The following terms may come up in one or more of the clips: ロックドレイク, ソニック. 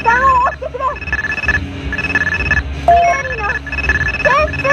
ボタンを押してくれ。緑のセンス。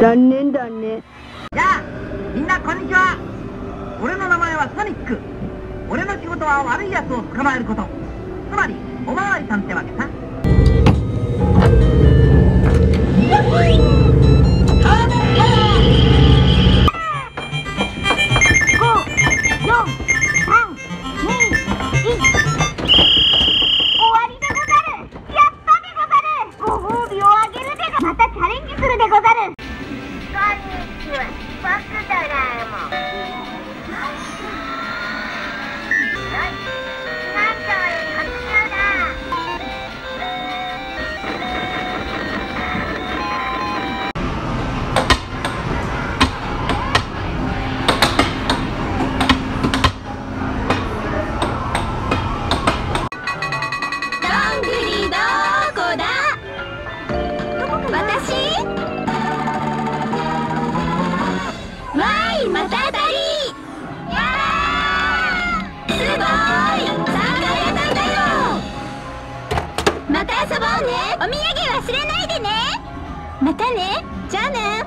残念だね。やあ、みんなこんにちは。俺の名前はソニック。俺の仕事は悪いやつを捕まえること。つまりおまわりさんってわけさ。また遊ぼうね。お土産忘れないでね。またね。じゃあね。